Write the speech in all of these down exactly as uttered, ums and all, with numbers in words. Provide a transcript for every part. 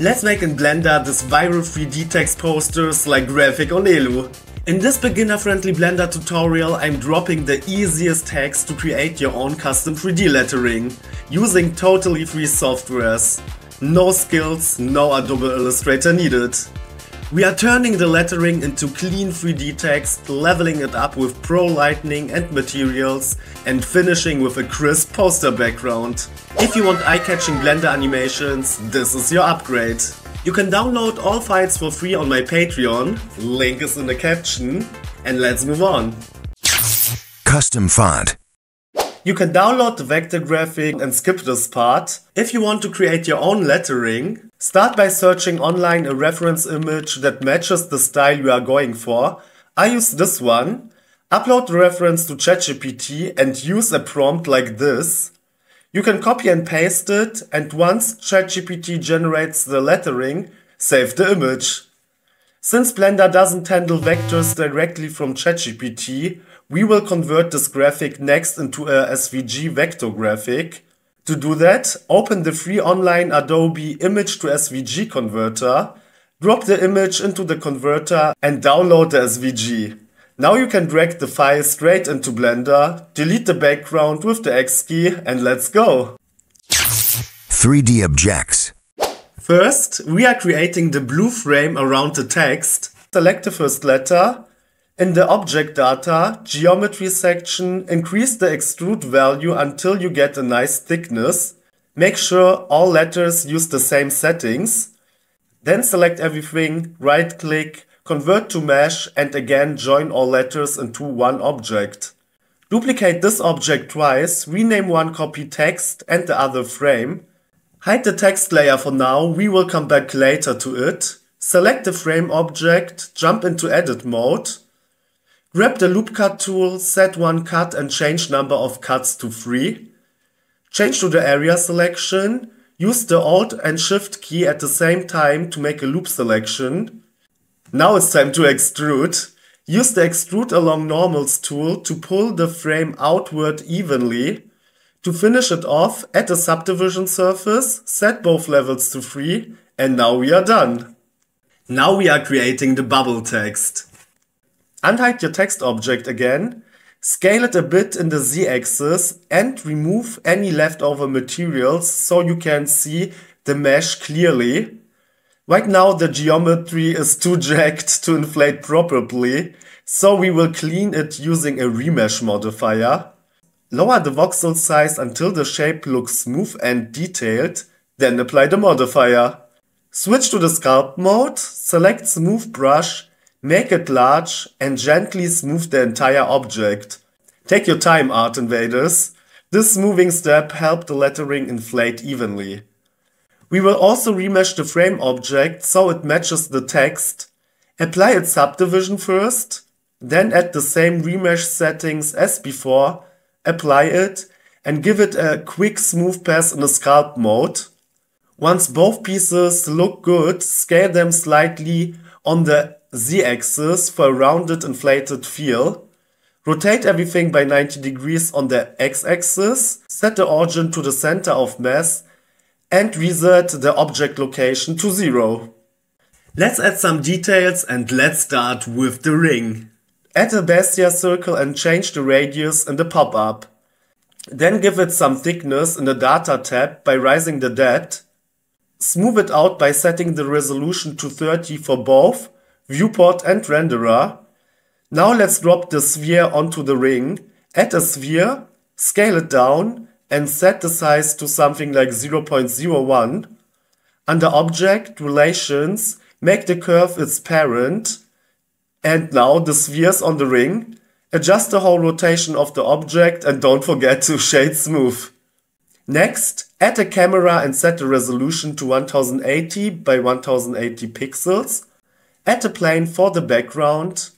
Let's make in Blender this viral three D text posters like Grafikonelu. In this beginner-friendly Blender tutorial, I'm dropping the easiest hacks to create your own custom three D lettering, using totally free softwares. No skills, no Adobe Illustrator needed. We are turning the lettering into clean three D text, leveling it up with pro lighting and materials, and finishing with a crisp poster background. If you want eye-catching Blender animations, this is your upgrade. You can download all files for free on my Patreon, link is in the caption, and let's move on. Custom font. You can download the vector graphic and skip this part. If you want to create your own lettering, start by searching online a reference image that matches the style you are going for. I use this one. Upload the reference to ChatGPT and use a prompt like this. You can copy and paste it, and once ChatGPT generates the lettering, save the image. Since Blender doesn't handle vectors directly from ChatGPT, we will convert this graphic next into a S V G vector graphic. To do that, open the free online Adobe image to S V G converter, drop the image into the converter and download the S V G. Now you can drag the file straight into Blender, delete the background with the X key, and let's go! three D objects. First, we are creating the blue frame around the text. Select the first letter. In the Object Data, Geometry section, increase the extrude value until you get a nice thickness. Make sure all letters use the same settings. Then select everything, right-click, convert to mesh and again join all letters into one object. Duplicate this object twice, rename one copy text and the other frame. Hide the text layer for now, we will come back later to it. Select the frame object, jump into edit mode. Grab the loop cut tool, set one cut and change number of cuts to three. Change to the area selection. Use the Alt and Shift key at the same time to make a loop selection. Now it's time to extrude. Use the Extrude along normals tool to pull the frame outward evenly. To finish it off, add a subdivision surface, set both levels to three, and now we are done. Now we are creating the bubble text. Unhide your text object again, scale it a bit in the Z-axis and remove any leftover materials so you can see the mesh clearly. Right now the geometry is too jagged to inflate properly, so we will clean it using a remesh modifier. Lower the voxel size until the shape looks smooth and detailed, then apply the modifier. Switch to the sculpt mode, select smooth brush, make it large and gently smooth the entire object. Take your time, Artinvaders. This smoothing step helped the lettering inflate evenly. We will also remesh the frame object so it matches the text. Apply its subdivision first, then add the same remesh settings as before, apply it and give it a quick smooth pass in the sculpt mode. Once both pieces look good, scale them slightly on the Z-axis for a rounded inflated feel. Rotate everything by ninety degrees on the X-axis, set the origin to the center of mass, and reset the object location to zero. Let's add some details and let's start with the ring. Add a Bezier circle and change the radius in the pop-up. Then give it some thickness in the Data tab by raising the depth. Smooth it out by setting the resolution to thirty for both viewport and renderer. Now let's drop the sphere onto the ring. Add a sphere, scale it down, and set the size to something like zero point zero one. Under Object, Relations, make the curve its parent. And now the sphere's on the ring. Adjust the whole rotation of the object and don't forget to shade smooth. Next, add a camera and set the resolution to one thousand eighty by one thousand eighty pixels. Add a plane for the background.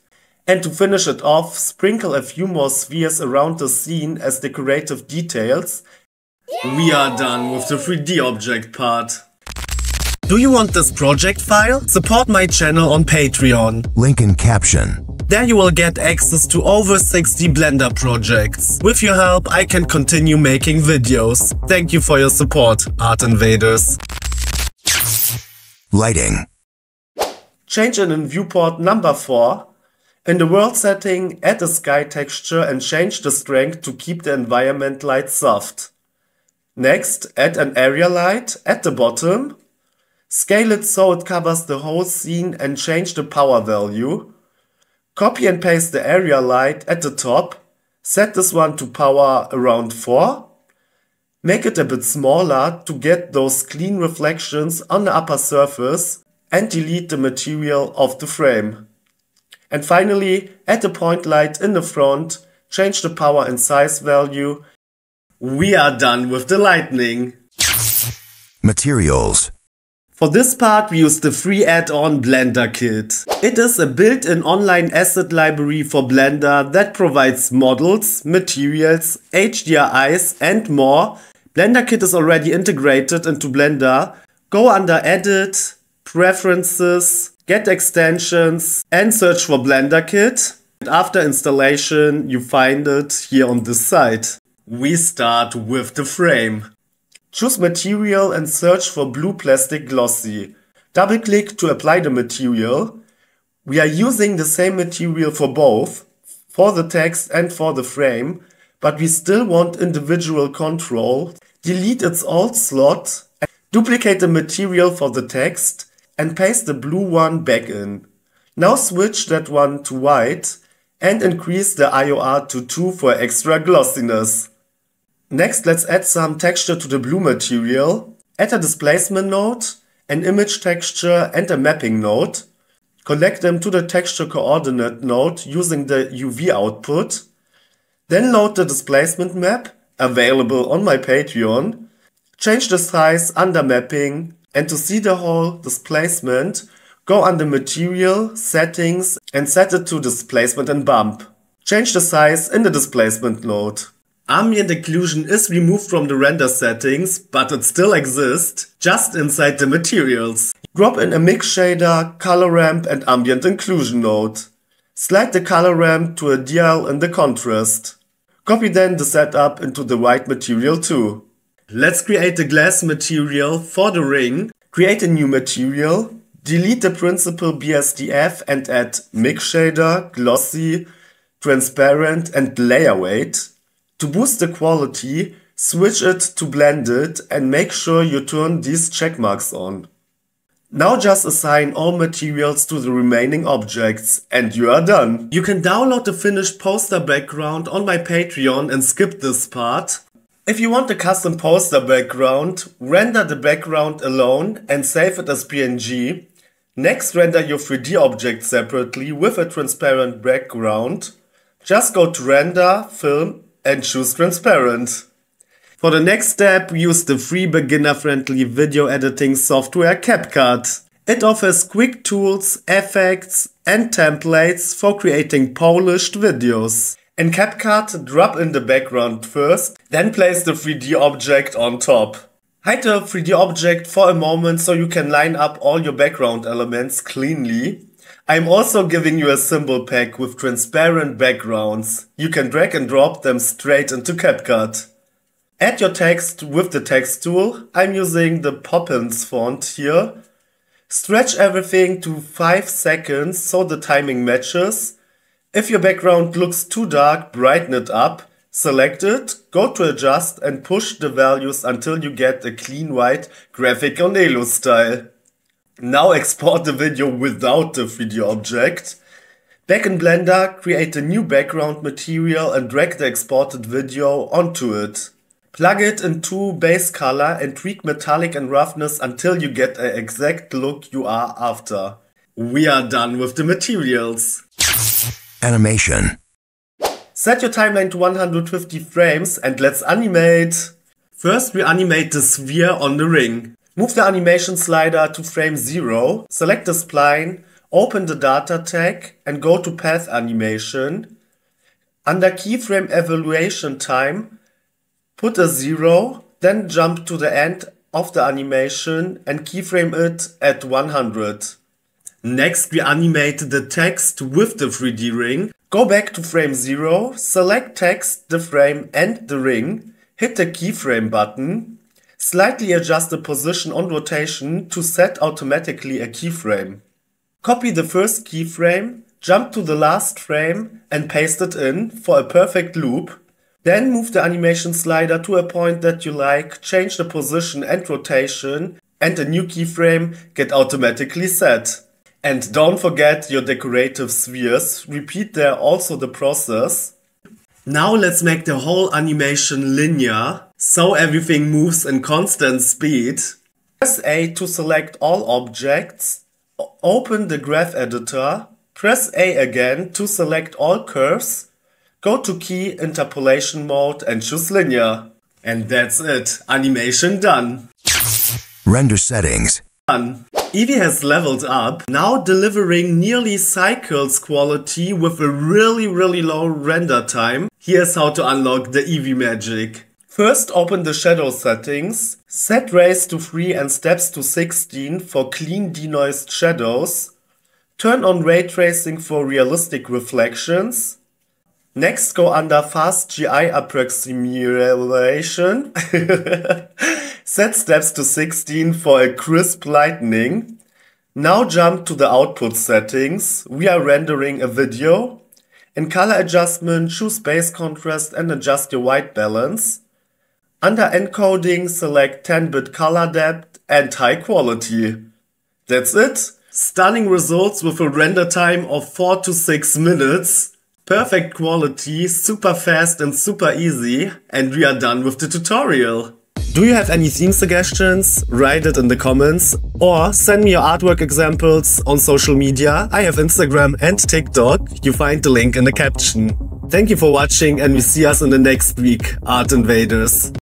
And to finish it off, sprinkle a few more spheres around the scene as decorative details. Yay! We are done with the three D object part. Do you want this project file? Support my channel on Patreon. Link in caption. There you will get access to over sixty Blender projects. With your help, I can continue making videos. Thank you for your support, Artinvaders. Lighting. Change it in viewport number four. In the world setting, add a sky texture and change the strength to keep the environment light soft. Next, add an area light at the bottom. Scale it so it covers the whole scene and change the power value. Copy and paste the area light at the top. Set this one to power around four. Make it a bit smaller to get those clean reflections on the upper surface and delete the material of the frame. And finally, add a point light in the front, change the power and size value. We are done with the lightning. Materials. For this part, we use the free add-on BlenderKit. It is a built-in online asset library for Blender that provides models, materials, H D R Is and more. BlenderKit is already integrated into Blender. Go under Edit, Preferences, Get Extensions and search for BlenderKit. And after installation, you find it here on this site. We start with the frame. Choose material and search for blue plastic glossy. Double click to apply the material. We are using the same material for both, for the text and for the frame, but we still want individual control. Delete its old slot, duplicate the material for the text and paste the blue one back in. Now switch that one to white and increase the I O R to two for extra glossiness. Next, let's add some texture to the blue material. Add a displacement node, an image texture and a mapping node. Connect them to the texture coordinate node using the U V output. Then load the displacement map, available on my Patreon. Change the size under mapping, and to see the whole displacement, go under material, settings and set it to displacement and bump. Change the size in the displacement node. Ambient occlusion is removed from the render settings, but it still exists, just inside the materials. Drop in a mix shader, color ramp and ambient occlusion node. Slide the color ramp to a dial in the contrast. Copy then the setup into the white material too. Let's create the glass material for the ring. Create a new material. Delete the Principled B S D F and add mix shader, glossy, transparent and layer weight. To boost the quality, switch it to blended and make sure you turn these check marks on. Now just assign all materials to the remaining objects and you are done. You can download the finished poster background on my Patreon and skip this part. If you want a custom poster background, render the background alone and save it as P N G. Next, render your three D object separately with a transparent background. Just go to Render, Film and choose transparent. For the next step, use the free beginner-friendly video editing software CapCut. It offers quick tools, effects and templates for creating polished videos. In CapCut, drop in the background first, then place the three D object on top. Hide the three D object for a moment so you can line up all your background elements cleanly. I'm also giving you a symbol pack with transparent backgrounds. You can drag and drop them straight into CapCut. Add your text with the text tool. I'm using the Poppins font here. Stretch everything to five seconds so the timing matches. If your background looks too dark, brighten it up. Select it, go to adjust and push the values until you get a clean white Grafikonelu style. Now export the video without the three D object. Back in Blender, create a new background material and drag the exported video onto it. Plug it into base color and tweak metallic and roughness until you get the exact look you are after. We are done with the materials. Animation. Set your timeline to one hundred fifty frames and let's animate. First, we animate the sphere on the ring. Move the animation slider to frame zero, select the spline, open the data tag and go to path animation. Under keyframe evaluation time, put a zero, then jump to the end of the animation and keyframe it at one hundred. Next, we animate the text with the three D ring. Go back to frame zero, select text, the frame and the ring, hit the keyframe button. Slightly adjust the position on rotation to set automatically a keyframe. Copy the first keyframe, jump to the last frame and paste it in for a perfect loop. Then move the animation slider to a point that you like, change the position and rotation, and a new keyframe get automatically set. And don't forget your decorative spheres, repeat there also the process. Now let's make the whole animation linear, so everything moves in constant speed. Press A to select all objects, open the graph editor, press A again to select all curves, go to key interpolation mode and choose linear. And that's it, animation done. Render settings. Done. Eevee has leveled up, now delivering nearly Cycles quality with a really really low render time. Here's how to unlock the Eevee magic. First open the shadow settings, set rays to three and steps to sixteen for clean denoised shadows, turn on ray tracing for realistic reflections, next go under fast G I approximation, set steps to sixteen for a crisp lightning, now jump to the output settings, we are rendering a video, in color adjustment choose base contrast and adjust your white balance. Under encoding, select ten bit color depth and high quality. That's it! Stunning results with a render time of four to six minutes. Perfect quality, super fast and super easy. And we are done with the tutorial. Do you have any theme suggestions? Write it in the comments or send me your artwork examples on social media. I have Instagram and TikTok. You find the link in the caption. Thank you for watching and we see us in the next week, Artinvaders.